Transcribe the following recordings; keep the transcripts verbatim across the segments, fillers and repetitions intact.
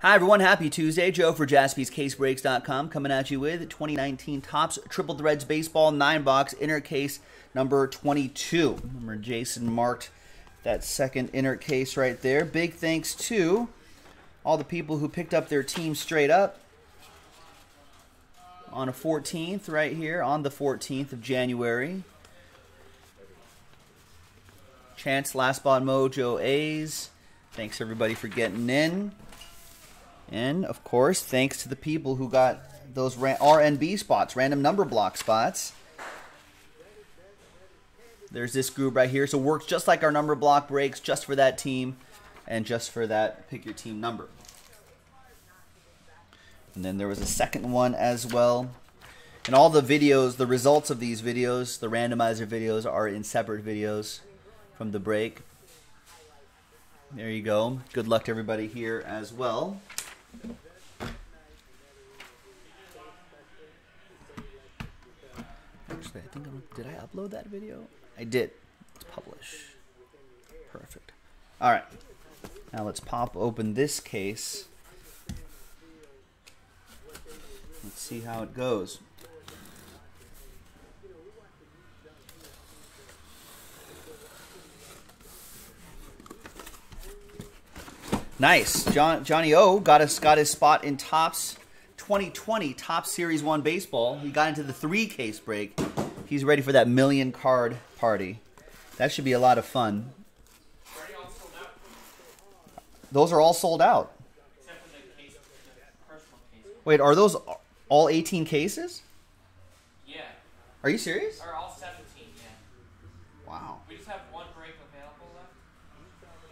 Hi everyone, happy Tuesday. Joe for Jaspys Case Breaks dot com coming at you with twenty nineteen Topps Triple Threads Baseball nine box inner case number twenty-two. Remember Jason marked that second inner case right there. Big thanks to all the people who picked up their team straight up on a fourteenth right here, on the fourteenth of January. Chance, Last Spot Mojo, A's. Thanks everybody for getting in. And, of course, thanks to the people who got those R N B spots, random number block spots. There's this group right here. So it works just like our number block breaks, just for that team and just for that pick your team number. And then there was a second one as well. And all the videos, the results of these videos, the randomizer videos, are in separate videos from the break. There you go. Good luck to everybody here as well. Actually, I think I'm, did I upload that video? I did. Let's publish. Perfect. All right. Now let's pop open this case. Let's see how it goes. Nice. John, Johnny O got us got his spot in Topps twenty twenty Topps Series one Baseball. He got into the three case break. He's ready for that million card party. That should be a lot of fun. Those are all sold out. Wait, are those all eighteen cases? Yeah. Are you serious? Or all seventeen, yeah. Wow. We just have one break available left.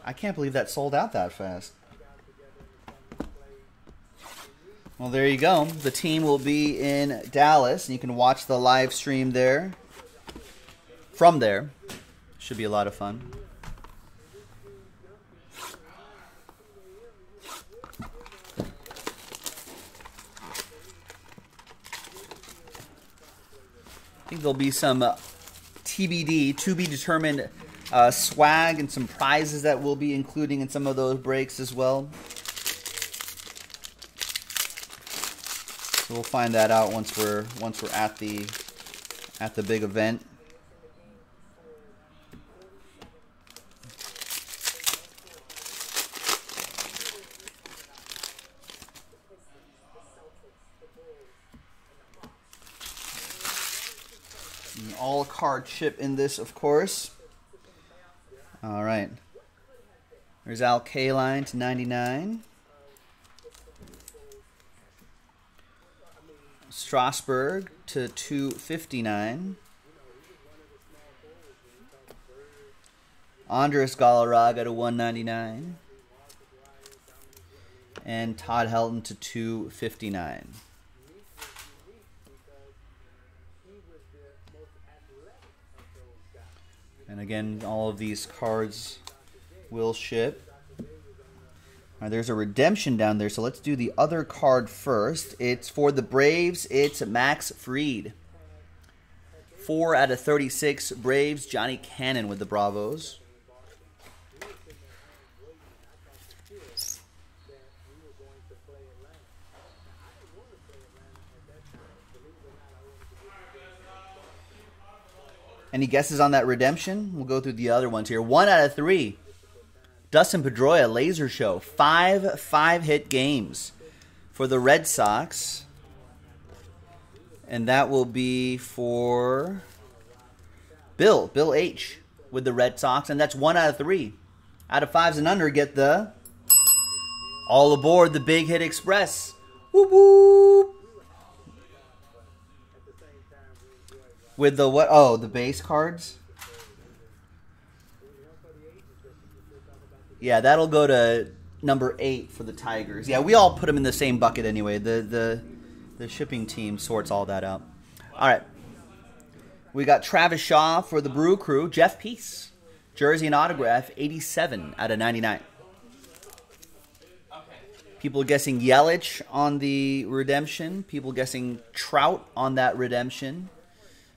I can't believe that sold out that fast. Well, there you go. The team will be in Dallas, and you can watch the live stream there. From there. Should be a lot of fun. I think there'll be some uh, T B D, to be determined, uh, swag and some prizes that we'll be including in some of those breaks as well. So we'll find that out once we're once we're at the at the big event. An all card chip in this, of course. All right. There's Al Kaline to ninety-nine. Strasburg to two fifty-nine. Andres Galarraga to one ninety-nine. And Todd Helton to two fifty-nine. And again, all of these cards will ship. All right, there's a redemption down there, so let's do the other card first. It's for the Braves. It's Max Fried. four out of thirty-six Braves. Johnny Cannon with the Bravos. Any guesses on that redemption? We'll go through the other ones here. One out of three. Dustin Pedroia, laser show. Five five-hit games for the Red Sox. And that will be for Bill, Bill H with the Red Sox. And that's one out of three. Out of fives and under, get the all aboard the Big Hit Express. Whoop, whoop. With the what? Oh, the base cards? Yeah, that'll go to number eight for the Tigers. Yeah, we all put them in the same bucket anyway. The the the shipping team sorts all that out. All right. We got Travis Shaw for the Brew Crew. Jeff Peace. Jersey and autograph, eighty-seven out of ninety-nine. People guessing Yelich on the redemption. People guessing Trout on that redemption.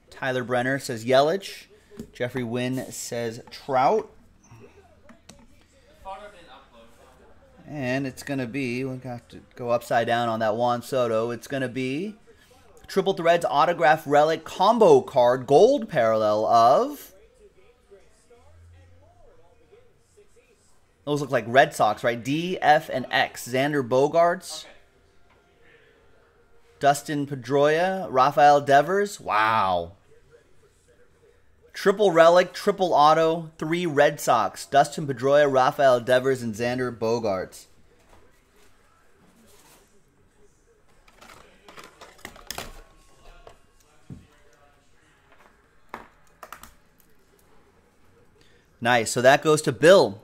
Tyler Brenner says Yelich. Jeffrey Wynn says Trout. And it's going to be, we're going to have to go upside down on that Juan Soto. It's going to be Triple Threads Autograph Relic Combo Card, Gold Parallel of. Those look like Red Sox, right? D, F, and X. Xander Bogaerts. Okay. Dustin Pedroia. Rafael Devers. Wow. Triple Relic, Triple Auto, three Red Sox. Dustin Pedroia, Rafael Devers, and Xander Bogaerts. Nice. So that goes to Bill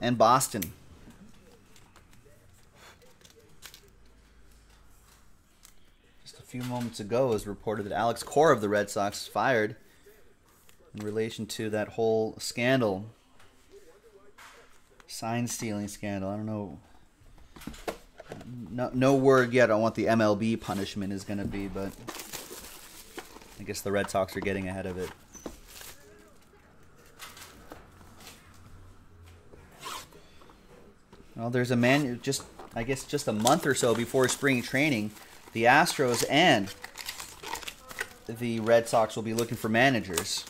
and Boston. Just a few moments ago, it was reported that Alex Cora of the Red Sox was fired in relation to that whole scandal, sign stealing scandal. I don't know. No, no word yet on what the M L B punishment is going to be, but I guess the Red Sox are getting ahead of it. Well, there's a man just, I guess, just a month or so before spring training, the Astros and the Red Sox will be looking for managers.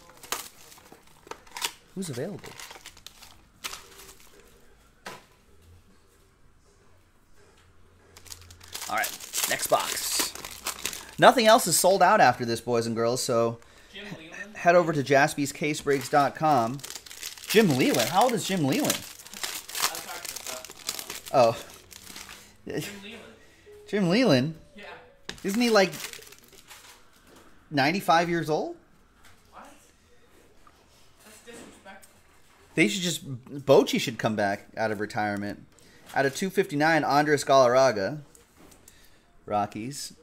Who's available? All right, next box. Nothing else is sold out after this, boys and girls, so head over to Jaspys Case Breaks dot com. Jim Leland? How old is Jim Leland? I was talking about. Oh. Jim Leland. Jim Leland? Yeah. Isn't he like ninety-five years old? What? That's disrespectful. They should just... Bochy should come back out of retirement. Out of two fifty-nine, Andres Galarraga. Rockies.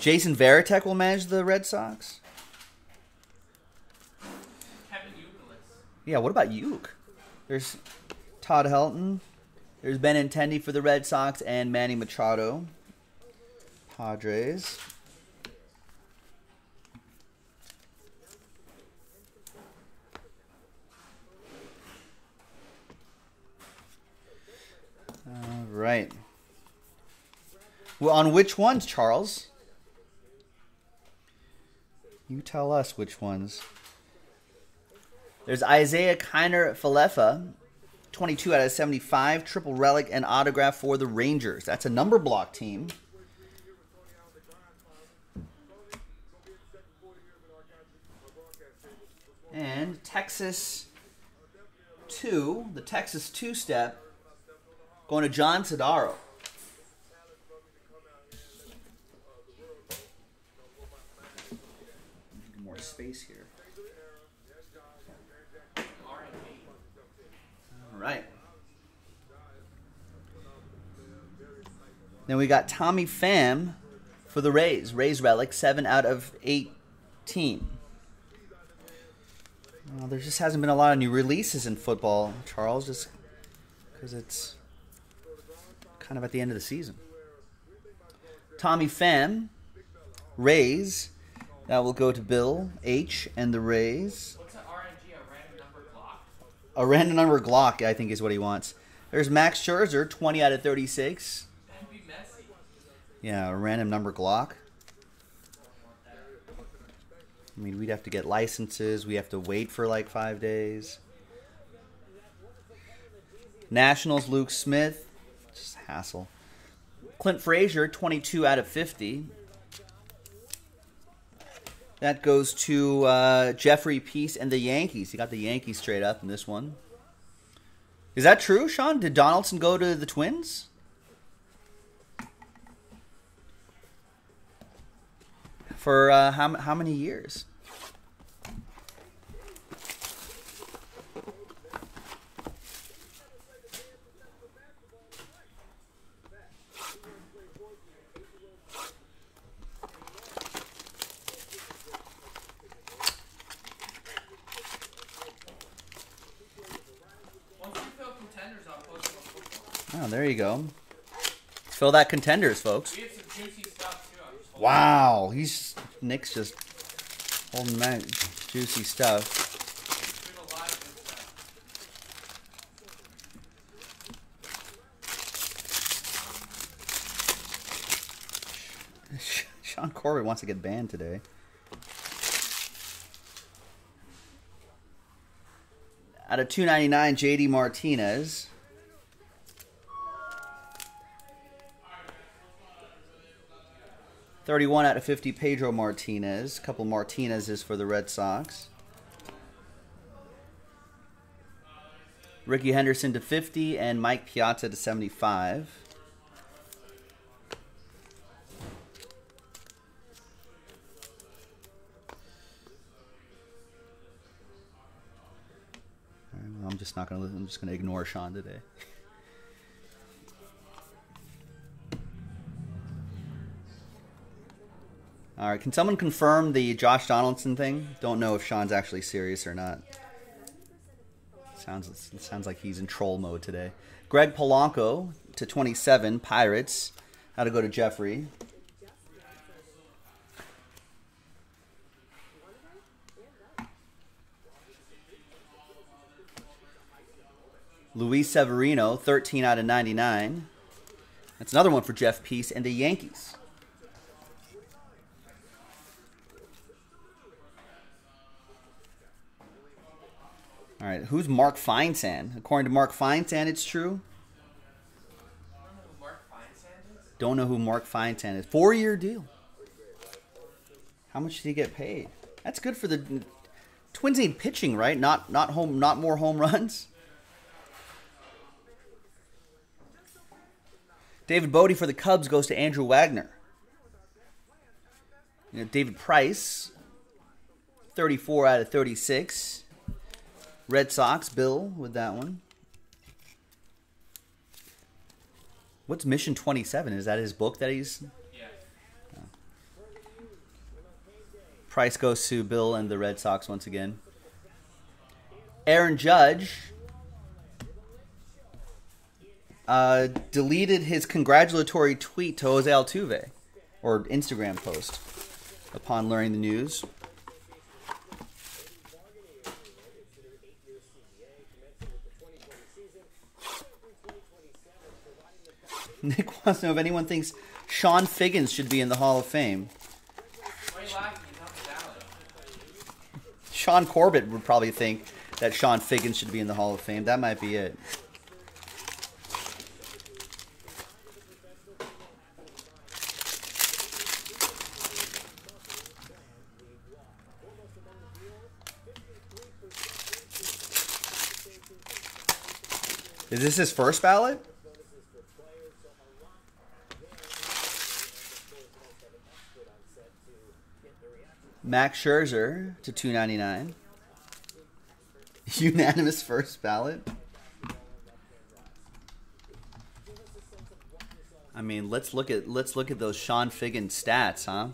Jason Varitek will manage the Red Sox. Kevin Youkilis. Yeah, what about Uke? There's Todd Helton. There's Benintendi for the Red Sox and Manny Machado. Padres. All right. Well, on which ones, Charles? You tell us which ones. There's Isaiah Kiner-Falefa, twenty-two out of seventy-five, triple relic and autograph for the Rangers. That's a number block team. And Texas two, the Texas two-step, going to John Sedaro. Space here. All right. Then we got Tommy Pham for the Rays. Rays relic, seven out of eighteen. Well, there just hasn't been a lot of new releases in football, Charles, just because it's kind of at the end of the season. Tommy Pham, Rays. That will go to Bill H and the Rays. What's an R N G? A random number block? A random number block, I think, is what he wants. There's Max Scherzer, twenty out of thirty-six. That'd be messy. Yeah, a random number block. I mean, we'd have to get licenses. We have to wait for like five days. Nationals, Luke Smith. Just hassle. Clint Frazier, twenty-two out of fifty. That goes to uh, Jeffrey Peace and the Yankees. He got the Yankees straight up in this one. Is that true, Sean? Did Donaldson go to the Twins? For uh, how, how many years? Oh, there you go. Let's fill that contenders, folks. We have some juicy stuff too. Wow, he's Nick's just Holding back juicy stuff. Sean Corbett wants to get banned today. Out of two ninety-nine, J D Martinez. thirty-one out of fifty, Pedro Martinez. A couple Martinez's for the Red Sox. Ricky Henderson to fifty and Mike Piazza to seventy-five. I'm just not going to listen. I'm just going to ignore Sean today. All right. Can someone confirm the Josh Donaldson thing? Don't know if Sean's actually serious or not. Sounds it sounds like he's in troll mode today. Greg Polanco to twenty-seven, Pirates. How to go to Jeffrey. Luis Severino, thirteen out of ninety-nine. That's another one for Jeff Peace and the Yankees. All right, who's Mark Feinsand? According to Mark Feinsand, it's true. Don't know who Mark Feinsand is. Four-year deal. How much did he get paid? That's good for the Twins. Need pitching, right? Not not home. Not more home runs. David Bodie for the Cubs goes to Andrew Wagner. You know, David Price, thirty-four out of thirty-six. Red Sox, Bill with that one. What's Mission twenty-seven? Is that his book that he's... Yeah. Oh. Price goes to Bill and the Red Sox once again. Aaron Judge... Uh, deleted his congratulatory tweet to Jose Altuve, or Instagram post, upon learning the news. Nick wants to know if anyone thinks Sean Figgins should be in the Hall of Fame. Sean Corbett would probably think that Sean Figgins should be in the Hall of Fame. That might be it. Is this his first ballot? Max Scherzer to two ninety-nine. Unanimous first ballot. I mean, let's look at let's look at those Sean Figgins stats, huh?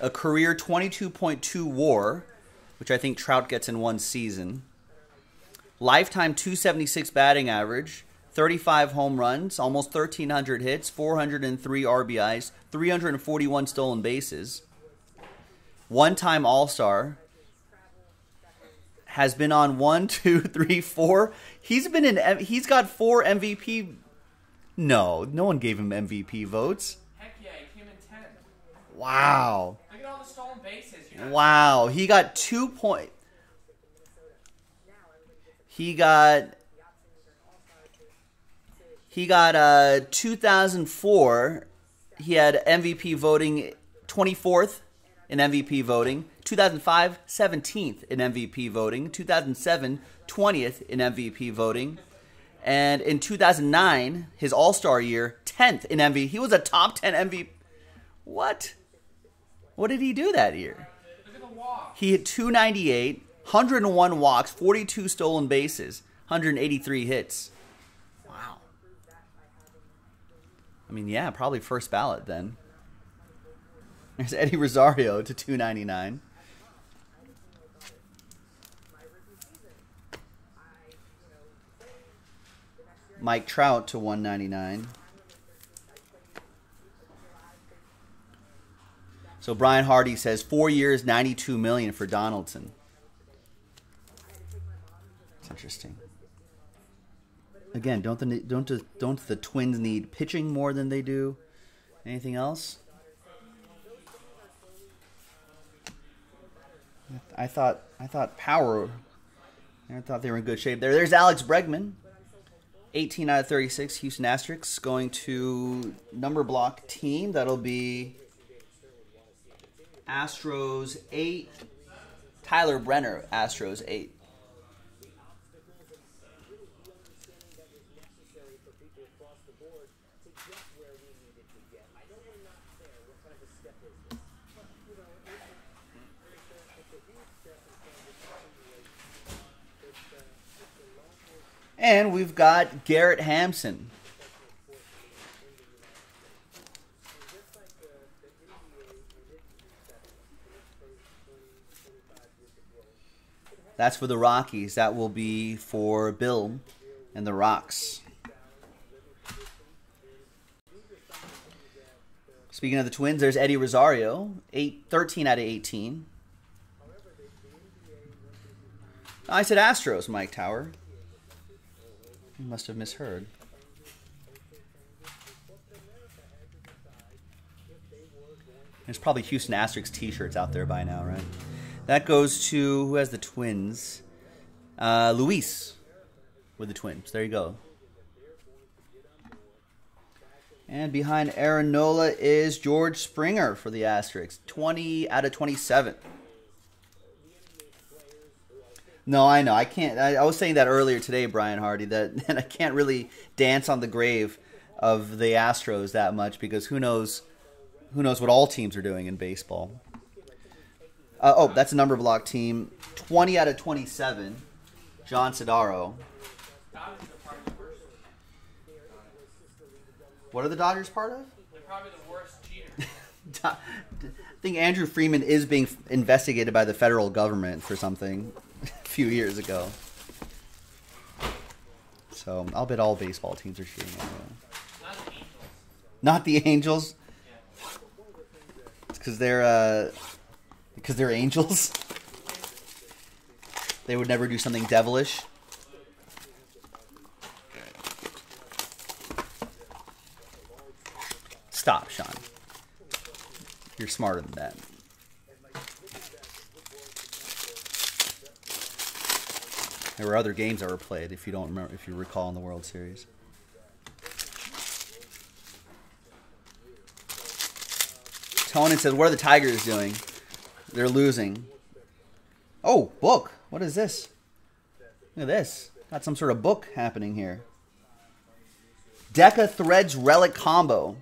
A career twenty-two point two WAR, which I think Trout gets in one season. Lifetime two seventy-six batting average, thirty-five home runs, almost thirteen hundred hits, four hundred three R B Is, three hundred forty-one stolen bases. One-time All-Star. Has been on one, two, three, four. He's been in. He's got four M V P. No, no one gave him M V P votes. Heck yeah, he came in ten. Wow. Look at all the stolen bases. Wow, he got two points. He got he got uh two thousand four. He had M V P voting twenty-fourth in M V P voting. two thousand five, seventeenth in M V P voting. two thousand seven, twentieth in M V P voting. And in two thousand nine, his All-Star year, tenth in M V P. He was a top ten M V P. What? What did he do that year? He hit two ninety-eight. one hundred one walks, forty-two stolen bases, one hundred eighty-three hits. Wow. I mean, yeah, probably first ballot then. There's Eddie Rosario to two ninety-nine. Mike Trout to one ninety-nine. So Brian Hardy says four years, ninety-two million dollars for Donaldson. It's interesting. Again, don't the don't don't the Twins need pitching more than they do anything else? I thought I thought power. I thought they were in good shape there. There's Alex Bregman, eighteen out of thirty-six, Houston Asterisks, going to number block team. That'll be Astros eight. Tyler Brenner, Astros eight. And we've got Garrett Hampson. That's for the Rockies. That will be for Bill and the Rocks. Speaking of the Twins, there's Eddie Rosario, eight, thirteen out of eighteen. I said Astros, Mike Tower. You must have misheard. There's probably Houston Asterix t-shirts out there by now, right? That goes to, who has the Twins? Uh, Luis with the Twins. There you go. And behind Aaron Nola is George Springer for the Asterix. twenty out of twenty-seven. No, I know. I can't. I, I was saying that earlier today, Brian Hardy, that, that I can't really dance on the grave of the Astros that much because who knows, who knows what all teams are doing in baseball. Uh, oh, that's a number block team. twenty out of twenty-seven, John Sedaro. What are the Dodgers part of? They're probably the worst cheater. I think Andrew Freeman is being investigated by the federal government for something a few years ago. So I'll bet all baseball teams are cheating anyway. Not the Angels. Not the Angels? Yeah. It's because they're, uh, because they're angels? They would never do something devilish? Stop, Sean. You're smarter than that. There were other games that were played, if you don't remember, if you recall, in the World Series. Tonin says, "What are the Tigers doing? They're losing." Oh, book! What is this? Look at this. Got some sort of book happening here. Deca Threads relic combo.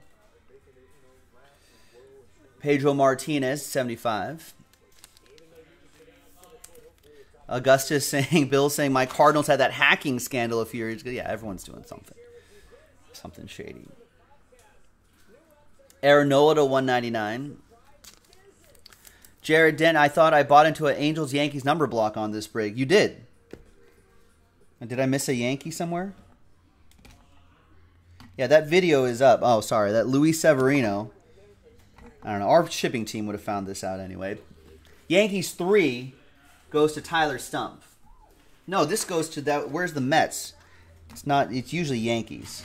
Pedro Martinez, seventy-five. Augustus saying, Bill saying, my Cardinals had that hacking scandal a few years ago. Yeah, everyone's doing something. Something shady. Aaron Nola to one ninety-nine. Jared Den, I thought I bought into an Angels-Yankees number block on this break. You did. And did I miss a Yankee somewhere? Yeah, that video is up. Oh, sorry. That Luis Severino. I don't know. Our shipping team would have found this out anyway. Yankees three. Goes to Tyler Stumpf. No, this goes to that. Where's the Mets? It's not. It's usually Yankees.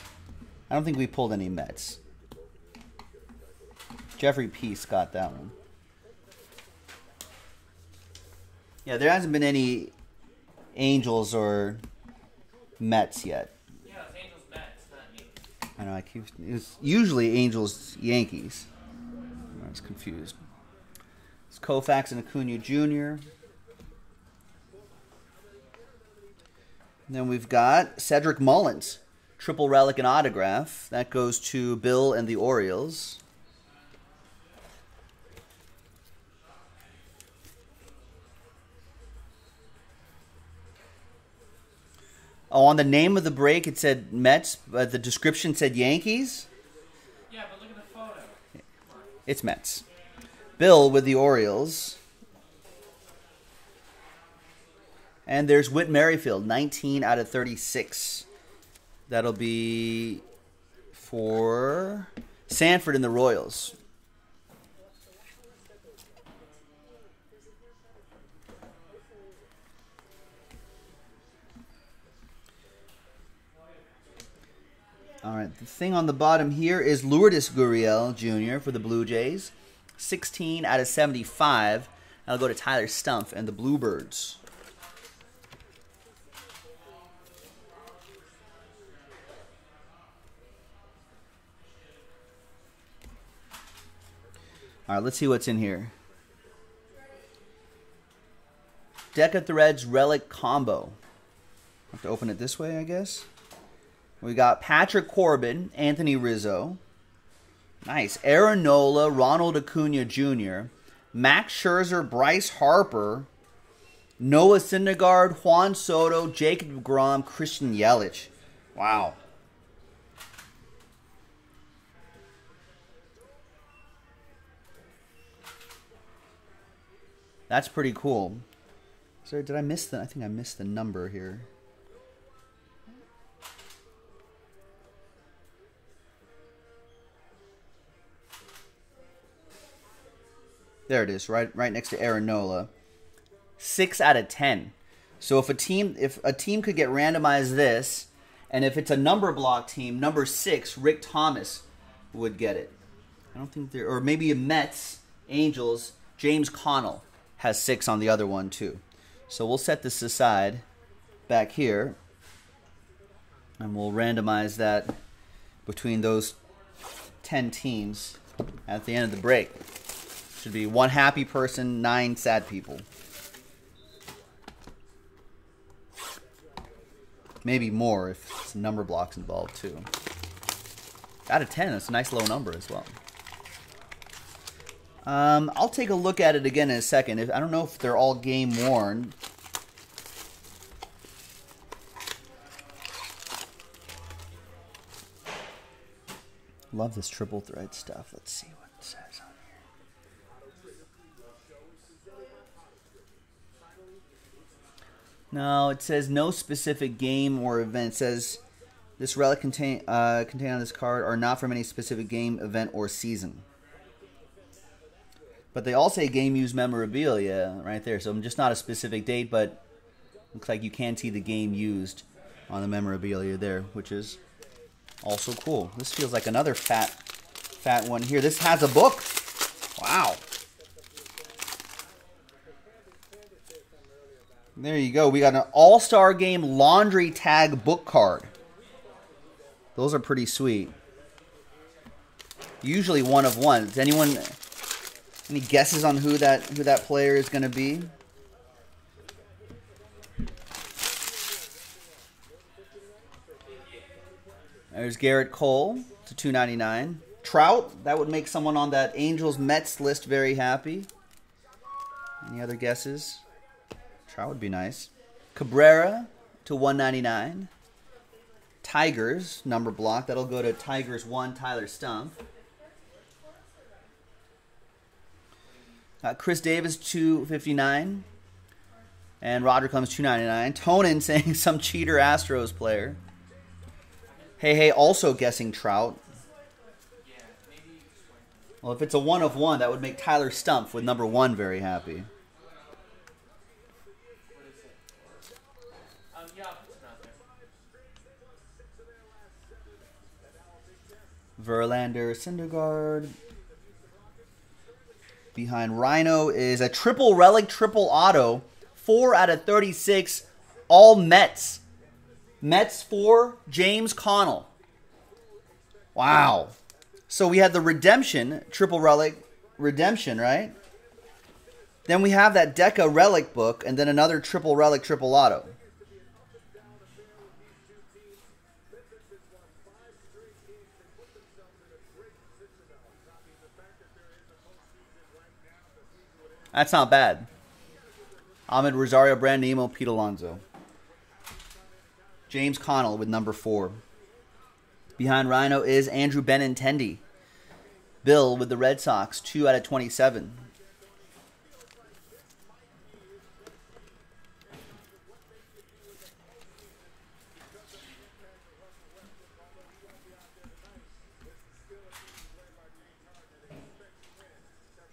I don't think we pulled any Mets. Jeffrey Peace got that one. Yeah, there hasn't been any Angels or Mets yet. Yeah, it's Angels Mets, not Yankees. I know. I keep. It's usually Angels Yankees. I was confused. It's Koufax and Acuna Junior And then we've got Cedric Mullins, triple relic and autograph. That goes to Bill and the Orioles. Oh, on the name of the break, it said Mets, but the description said Yankees. Yeah, but look at the photo. It's Mets. Bill with the Orioles. And there's Whit Merrifield, nineteen out of thirty-six. That'll be for Sanford and the Royals. All right, the thing on the bottom here is Lourdes Gurriel Junior for the Blue Jays. sixteen out of seventy-five. I'll go to Tyler Stumpf and the Bluebirds. All right, let's see what's in here. Deca Threads Relic Combo. Have to open it this way, I guess. We got Patrick Corbin, Anthony Rizzo. Nice. Aaron Nola, Ronald Acuna Junior, Max Scherzer, Bryce Harper, Noah Syndergaard, Juan Soto, Jacob DeGrom, Christian Yelich. Wow. That's pretty cool. So did I miss the? I think I missed the number here. There it is, right, right next to Aaron Nola. Six out of ten. So if a team, if a team could get randomized this, and if it's a number block team, number six, Rick Thomas would get it. I don't think there, or maybe a Mets, Angels. James Connell has six on the other one too. So we'll set this aside back here, and we'll randomize that between those ten teams at the end of the break. Should be one happy person, nine sad people. Maybe more if it's number blocks involved too. Out of ten, that's a nice low number as well. Um, I'll take a look at it again in a second. If, I don't know if they're all game-worn. Love this triple thread stuff. Let's see what it says on here. No, it says no specific game or event. It says this relic contain, uh, contained on this card are not from any specific game, event, or season. But they all say game used memorabilia right there. So just not a specific date, but looks like you can see the game used on the memorabilia there, which is also cool. This feels like another fat, fat one here. This has a book. Wow. There you go. We got an All-Star Game Laundry Tag book card. Those are pretty sweet. Usually one of one. Does anyone... Any guesses on who that who that player is going to be? There's Garrett Cole to two ninety-nine. Trout, that would make someone on that Angels Mets list very happy. Any other guesses? Trout would be nice. Cabrera to one ninety-nine. Tigers number block, that'll go to Tigers one Tyler Stumpf. Uh, Chris Davis, two fifty-nine, and Roger Clemens, two ninety-nine. Tonin saying some cheater Astros player. Hey, hey, also guessing Trout. Well, if it's a one of one, that would make Tyler Stumpf with number one very happy. Verlander, Syndergaard. Behind Rhino is a triple relic, triple auto, four out of thirty-six, all Mets. Mets for James Connell. Wow. So we had the redemption, triple relic, redemption, right? Then we have that Deca relic book, and then another triple relic, triple auto. That's not bad. Ahmed Rosario, Brand Nemo, Pete Alonso. James Connell with number four. Behind Rhino is Andrew Benintendi. Bill with the Red Sox, two out of twenty-seven.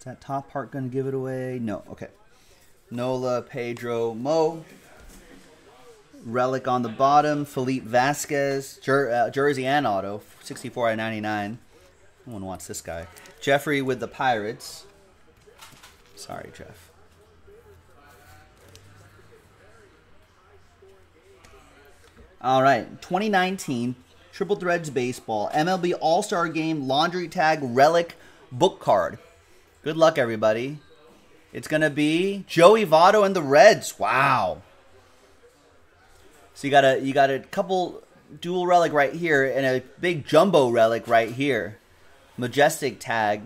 Is that top part going to give it away? No. Okay. Nola, Pedro, Mo. relic on the bottom. Felipe Vasquez, jer uh, jersey and auto, sixty-four out of ninety-nine. No one wants this guy. Jeffrey with the Pirates. Sorry, Jeff. All right, twenty nineteen Triple Threads Baseball, M L B All-Star Game, Laundry Tag, Relic, Book Card. Good luck, everybody. It's going to be Joey Votto and the Reds. Wow. So you got a, you got a couple dual relic right here and a big jumbo relic right here. Majestic tag.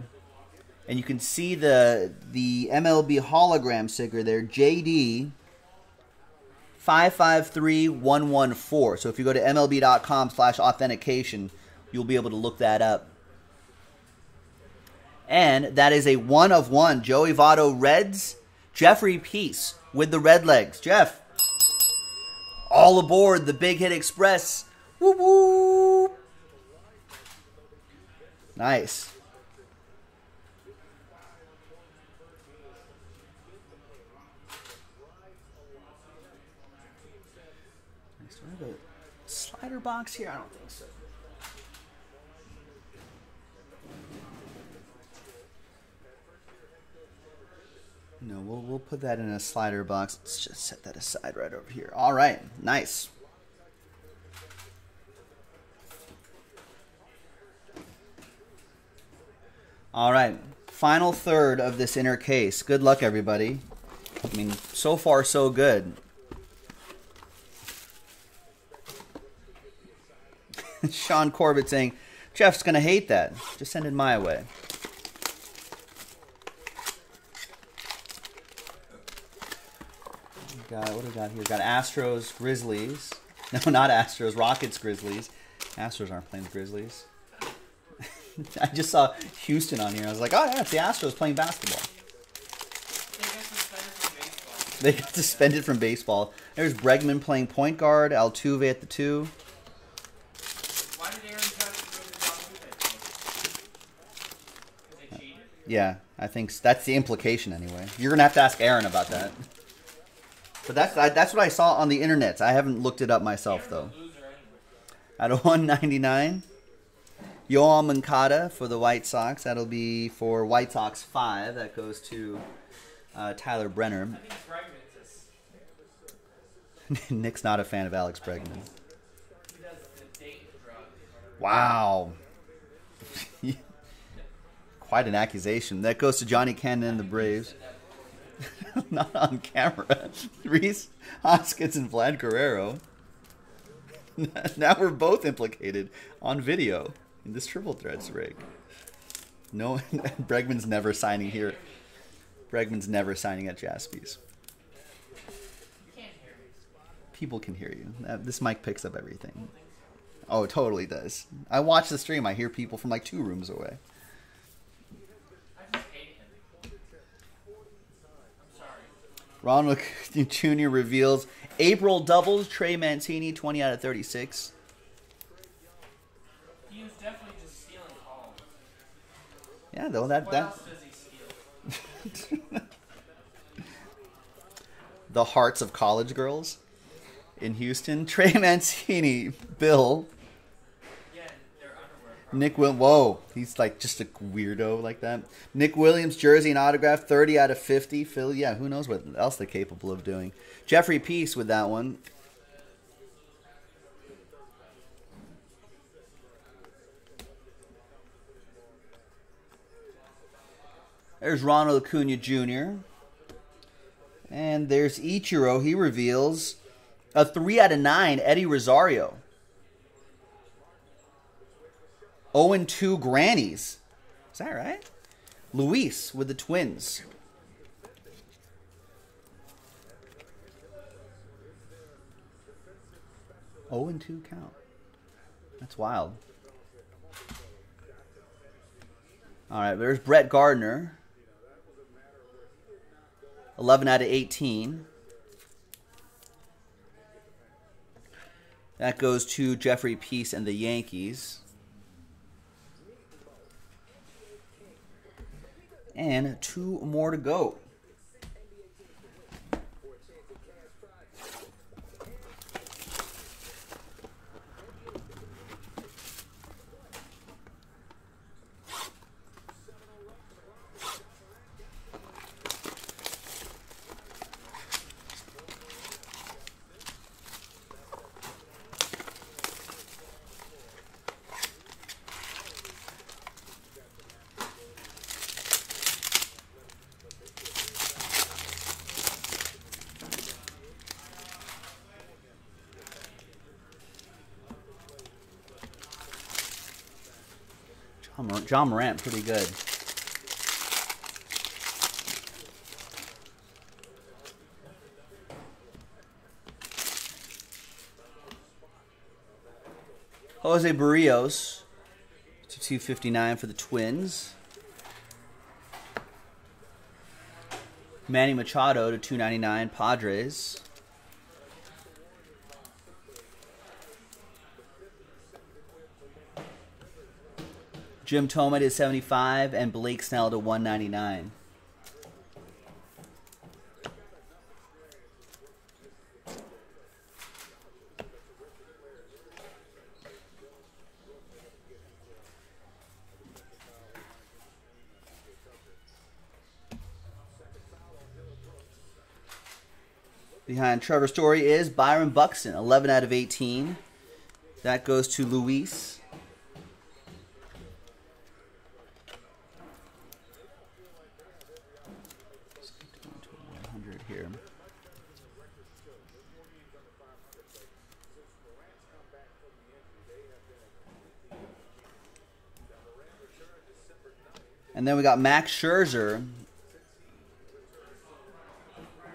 And you can see the, the M L B hologram sticker there, J D. five five three one one four. So if you go to M L B dot com slash authentication, you'll be able to look that up. And that is a one of one. Joey Votto Reds, Jeffrey Peace with the Red Legs. Jeff, all aboard the Big Hit Express. Woo woo. Nice. Slider box here? I don't think so. No, we'll, we'll put that in a slider box. Let's just set that aside right over here. All right, nice. All right, final third of this inner case. Good luck, everybody. I mean, so far, so good. Sean Corbett saying, Jeff's going to hate that. Just send it my way. What do we got, what do we got here? We got Astros, Grizzlies. No, not Astros. Rockets, Grizzlies. Astros aren't playing the Grizzlies. I just saw Houston on here. I was like, oh, yeah, it's the Astros playing basketball. They got suspended from baseball. There's Bregman playing point guard. Altuve at the two. Yeah, I think that's the implication anyway. You're going to have to ask Aaron about that. But that's I, that's what I saw on the internet. I haven't looked it up myself, though. Out of one ninety-nine, Yoan Moncada for the White Sox. That'll be for White Sox five. That goes to uh, Tyler Brenner. Nick's not a fan of Alex Bregman. Wow. Quite an accusation. That goes to Johnny Cannon and the Braves. Not on camera. Reese Hoskins and Vlad Guerrero. Now we're both implicated on video in this Triple Threads rig. No, Bregman's never signing here. Bregman's never signing at Jaspys. People can hear you. This mic picks up everything. Oh, it totally does. I watch the stream. I hear people from like two rooms away. Ron McCutcheon Junior reveals April doubles, Trey Mancini, twenty out of thirty-six. He was definitely just stealing calls. Yeah, though, that... What that... else does he steal? The hearts of college girls in Houston. Trey Mancini, Bill. Yeah, their underwear. Nick Will... Whoa, he's like just a weirdo like that. Nick Williams, jersey and autograph, thirty out of fifty. Phil, yeah, who knows what else they're capable of doing. Jeffrey Peace with that one. There's Ronald Acuna Junior And there's Ichiro. He reveals a three out of nine, Eddie Rosario. oh and two Grannies. Is that right? Luis with the Twins. oh and two count. That's wild. All right, there's Brett Gardner. eleven out of eighteen. That goes to Jeffrey Peace and the Yankees. And two more to go. John Morant, pretty good. Jose Barrios to two fifty-nine for the Twins. Manny Machado to two ninety-nine, Padres. Jim Thome to seventy-five and Blake Snell to one ninety-nine. Behind Trevor Story is Byron Buxton, eleven out of eighteen. That goes to Luis. Here. And then we got Max Scherzer,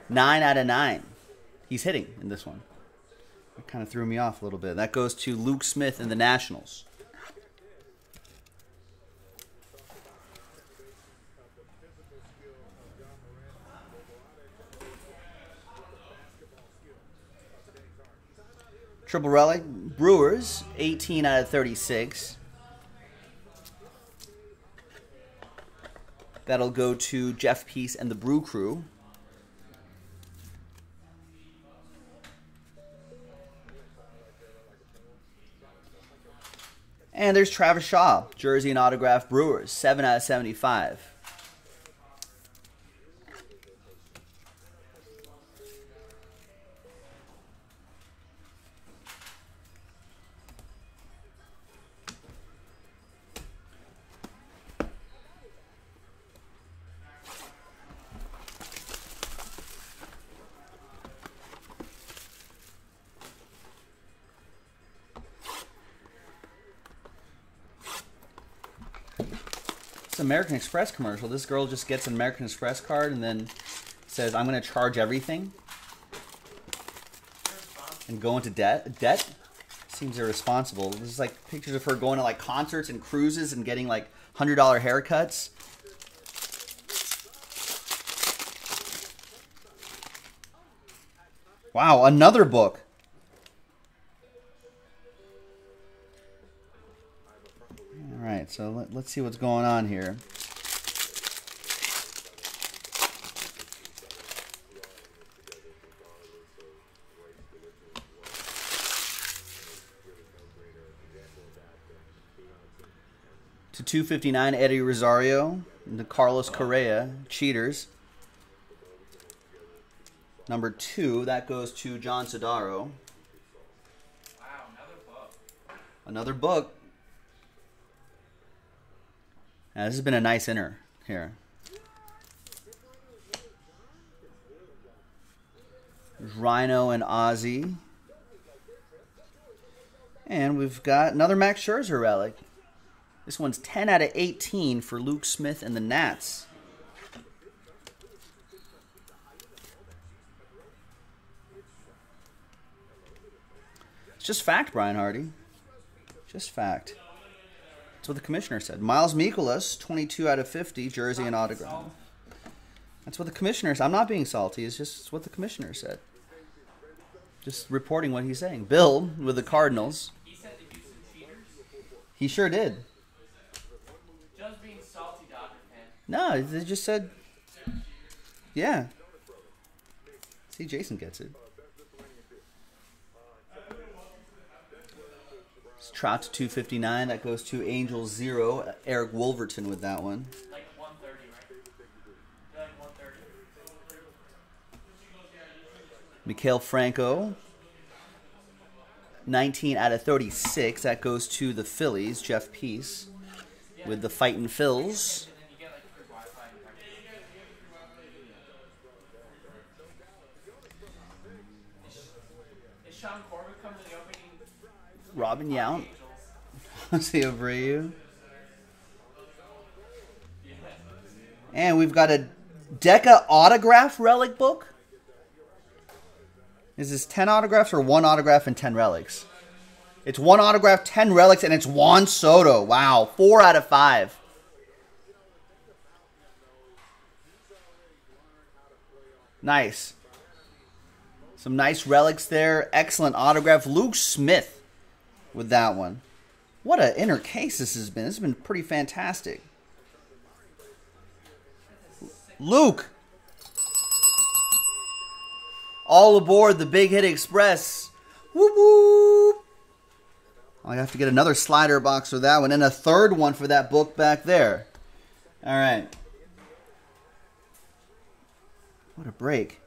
nine out of nine. He's hitting in this one. That kind of threw me off a little bit. That goes to Luke Smith and the Nationals. Triple Relic, Brewers, eighteen out of thirty-six. That'll go to Jeff Peace and the Brew Crew. And there's Travis Shaw, jersey and autograph Brewers, seven out of seventy-five. American Express commercial. This girl just gets an American Express card and then says, I'm going to charge everything and go into debt. Debt seems irresponsible. There's like pictures of her going to like concerts and cruises and getting like one hundred dollar haircuts. Wow, another book. So let, let's see what's going on here. To two fifty-nine, Eddie Rosario and the Carlos Correa, Cheaters. Number two, that goes to John Sedaro. Wow, another book. Another book. Now, this has been a nice inner here. There's Rhino and Ozzy. And we've got another Max Scherzer relic. This one's ten out of eighteen for Luke Smith and the Nats. It's just fact, Brian Hardy. Just fact. That's what the commissioner said. Miles Mikolas, twenty-two out of fifty, jersey and autograph. That's what the commissioner said. I'm not being salty. It's just it's what the commissioner said. Just reporting what he's saying. Bill with the Cardinals. He said to use the Cheaters. He sure did. Just being salty, Doctor Penn. No, they just said. Yeah. See, Jason gets it. Trout to two fifty-nine. That goes to Angels zero. Eric Wolverton with that one. Like one thirty, right? Like one thirty. Mikhail Franco. nineteen out of thirty-six. That goes to the Phillies. Jeff Peace with the Fightin' Phils. Is Sean Corbett coming to the opening? Robin Yount, Jose Abreu, And we've got a Deca autograph relic book. Is this ten autographs or one autograph and ten relics? It's one autograph, ten relics, and it's Juan Soto. Wow, four out of five. Nice. Some nice relics there. Excellent autograph. Luke Smith with that one. What an inner case this has been. This has been pretty fantastic. Luke. All aboard the Big Hit Express. Whoop, whoop. I have to get another slider box for that one and a third one for that book back there. All right. What a break.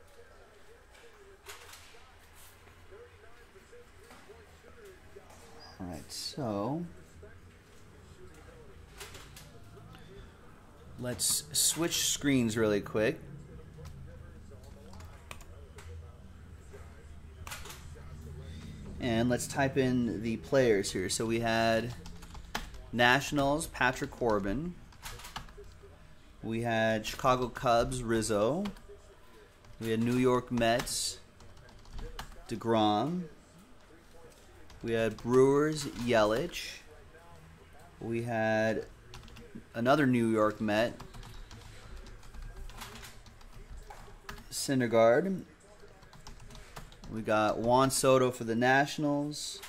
All right, so let's switch screens really quick. And let's type in the players here. So we had Nationals, Patrick Corbin. We had Chicago Cubs, Rizzo. We had New York Mets, DeGrom. We had Brewers, Yelich. We had another New York Met, Syndergaard. We got Juan Soto for the Nationals.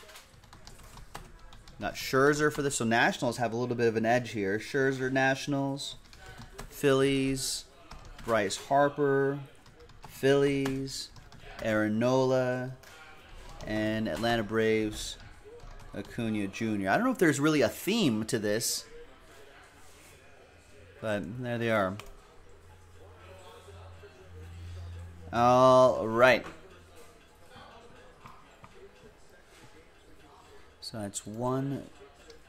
Got Scherzer for this. So Nationals have a little bit of an edge here. Scherzer, Nationals. Phillies, Bryce Harper. Phillies, Aaron Nola. And Atlanta Braves, Acuna Junior I don't know if there's really a theme to this, but there they are. All right. So that's one,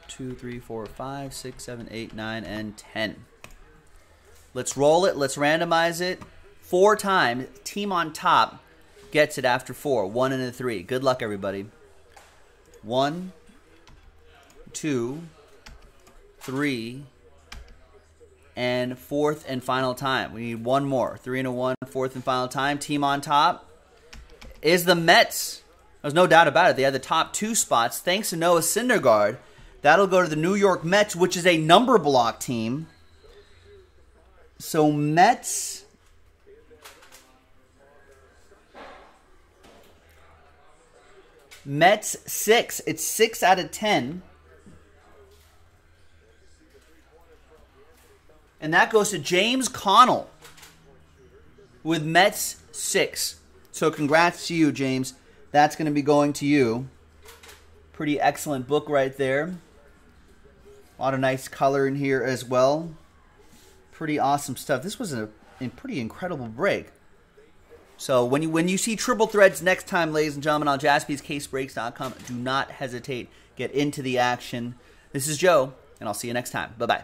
two, three, four, five, six, seven, eight, nine, and ten. Let's roll it. Let's randomize it. Four times. Team on top gets it after four. One and a three. Good luck, everybody. One, two, three, and fourth and final time. We need one more. Three and a one, fourth and final time. Team on top is the Mets. There's no doubt about it. They had the top two spots. Thanks to Noah Syndergaard. That'll go to the New York Mets, which is a number block team. So Mets... Mets six. It's six out of ten. And that goes to James Connell with Mets six. So congrats to you, James. That's going to be going to you. Pretty excellent book right there. A lot of nice color in here as well. Pretty awesome stuff. This was a, a pretty incredible break. So when you when you see Triple Threads next time, ladies and gentlemen, on Jaspys Case Breaks dot com, do not hesitate. Get into the action. This is Joe, and I'll see you next time. Bye-bye.